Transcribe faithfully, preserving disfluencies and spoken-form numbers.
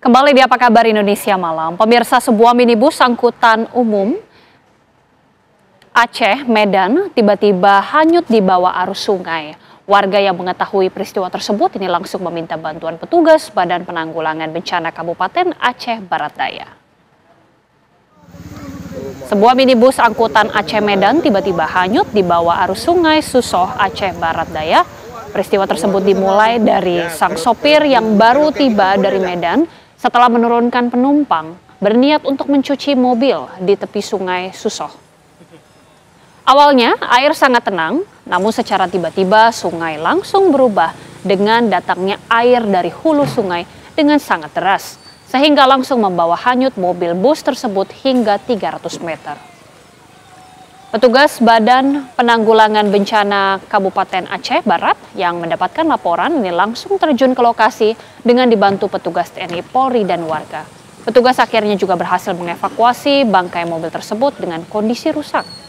Kembali di Apa Kabar Indonesia Malam, pemirsa, sebuah minibus angkutan umum Aceh, Medan tiba-tiba hanyut di bawah arus sungai. Warga yang mengetahui peristiwa tersebut ini langsung meminta bantuan petugas Badan Penanggulangan Bencana Kabupaten Aceh Barat Daya. Sebuah minibus angkutan Aceh Medan tiba-tiba hanyut di bawah arus sungai Susoh, Aceh Barat Daya. Peristiwa tersebut dimulai dari sang sopir yang baru tiba dari Medan setelah menurunkan penumpang berniat untuk mencuci mobil di tepi sungai Susoh. Awalnya air sangat tenang, namun secara tiba-tiba sungai langsung berubah dengan datangnya air dari hulu sungai dengan sangat deras, sehingga langsung membawa hanyut mobil bus tersebut hingga tiga ratus meter. Petugas Badan Penanggulangan Bencana Kabupaten Aceh Barat yang mendapatkan laporan ini langsung terjun ke lokasi dengan dibantu petugas T N I Polri dan warga. Petugas akhirnya juga berhasil mengevakuasi bangkai mobil tersebut dengan kondisi rusak.